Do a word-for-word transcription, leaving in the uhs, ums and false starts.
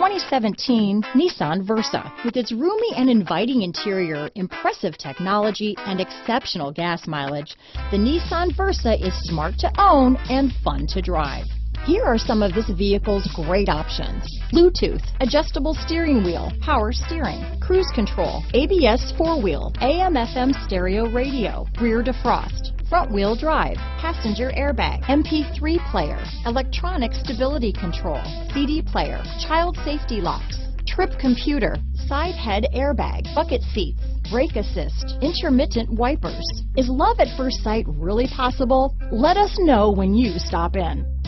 twenty seventeen Nissan Versa. With its roomy and inviting interior, impressive technology, and exceptional gas mileage, the Nissan Versa is smart to own and fun to drive. Here are some of this vehicle's great options: Bluetooth, adjustable steering wheel, power steering, cruise control, A B S four-wheel, A M F M stereo radio, rear defrost, front-wheel drive, passenger airbag, M P three player, electronic stability control, C D player, child safety locks, trip computer, side head airbag, bucket seats, brake assist, intermittent wipers. Is love at first sight really possible? Let us know when you stop in.